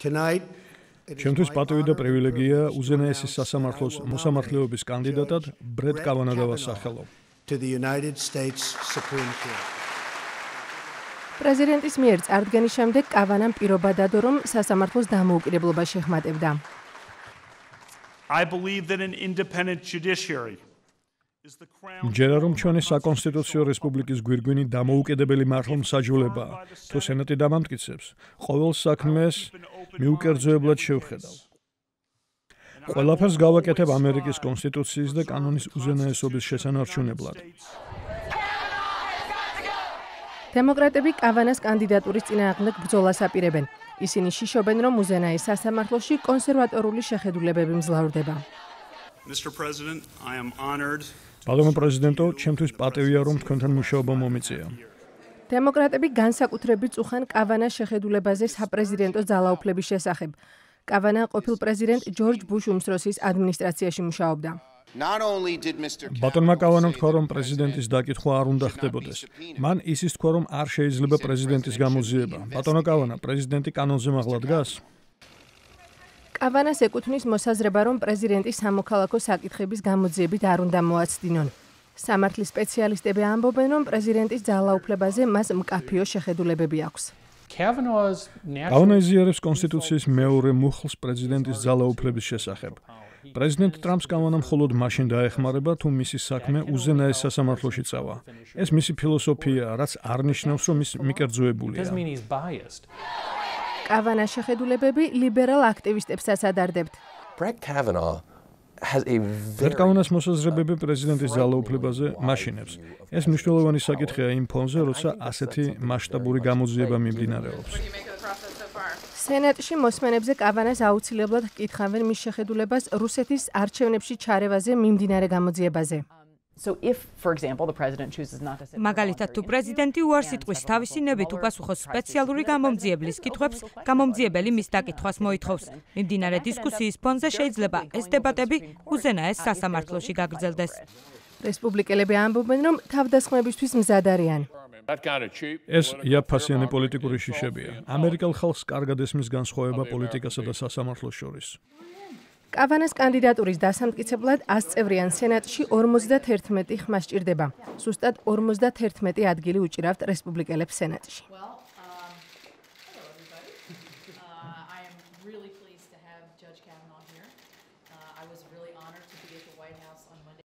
Ჩემთვის პატივი და პრივილეგია უზენაესი სასამართლოს მოსამართლეობის კანდიდატად ბრეტ კავანაუს სახელო. პრეზიდენტის მიერ წარდგენის შემდეგ კავანამ პირობა დადო, რომ სასამართლოს დამოუკიდებლობა შეხმატებდა. მჯერა რომ ჩვენი საკონსტიტუციო რესპუბლიკის გვირგვინი დამოუკიდებელი მართლმსაჯულებაა, თუ სენატი დამამტკიცებს, ყოველ საქმეს მიუკერძოებლად შევხედავ. ყველაფერს გავაკეთებ ამერიკის კონსტიტუციის და კანონის უზენაესობის შესანარჩუნებლად. დემოკრატები კავანას კანდიდატურის წინააღმდეგ ბრძოლას აპირებენ. ისინი შიშობენ, რომ უზენაეს სასამართლოში კონსერვატორული შეხედულებები მძლავრდება. მადლობა პრეზიდენტო, ჩემთვის პატივია, რომ თქვენთან მუშაობა მომიწია. დემოკრატები განსაკუთრებით წუხან კავანას შეხედულებაზე საპრეზიდენტო ძალაუფლების შესახებ. კავანა ყოფილ პრეზიდენტ ჯორჯ ბუշ უმცროსის ადმინისტრაციაში მუშაობდა. ბატონმა კავანამ თქვა, რომ პრეზიდენტის დაკითხვა არ უნდა ხდებოდეს. მან ისიც თქვა, რომ არ შეიძლება პრეზიდენტის გამოძიება. ბატონო კავანა, პრეზიდენტი კანონზე მაღლა დგას? კავანას ეკუთვნის მოსაზრება, რომ პრეზიდენტი სამოქალაქო საკითხების გამოძიებით არ უნდა მოაცდინონ. სამართლის სპეციალისტები ამბობენ, რომ პრეზიდენტის ძალაუფლებაზე მას მკაფიო შეხედულებები აქვს. კავანა იზიარებს კონსტიტუციის მეორე მუხლს პრეზიდენტის ძალაუფლების შესახებ. პრეზიდენტ ტრამპს კავანა მხოლოდ მაშინ დაეხმარება, თუ მისი საქმე უზენაეს სასამართლოში წავა. ეს მისი ფილოსოფიაა, რაც არნიშნავს, რომ ის მიკერძოებულია. კავანას შეხედულებები ლიბერალ აქტივისტებსაც ადარდებთ. Brett Kavanaugh's მოსაზრებები პრეზიდენტის ძალაუფლებაზე მაშინებს. ეს მნიშვნელოვანი საკითხია იმ ფონზე, როცა ასეთი მასშტაბური გამოძიება მიმდინარეობს. სენატში მოსმენებზე კავანას აუცილებლად ჰკითხავენ მის შეხედულებას რუსეთის არჩევნებში ჩარევაზე მიმდინარე გამოძიებაზე. მაგალითად, თუ პრეზიდენტი უარს იტყვის თავისი ნებით უპასუხოს სპეციალური გამომძიებლის კითხვებს, გამომძიებელი მის დაკითხვას მოითხოვს. მიმდინარე დისკუსიის ფონზე შეიძლება ეს დებატები უზენაეს სასამართლოში გაგრძელდეს. რესპუბლიკელები ამბობენ, რომ თავდასხმებისთვის მზად არიან. ეს იაფფასიანი პოლიტიკური შიშებია. ამერიკელ ხალხს კარგად ესმის განსხვავება პოლიტიკასა და სასამართლოს შორის. კავანას კანდიდატურის დასამტკიცებლად 100 წევრიან სენატში 51 ხმა სჭირდება. ზუსტად 51 ადგილი უჭირავთ რესპუბლიკელებს სენატში.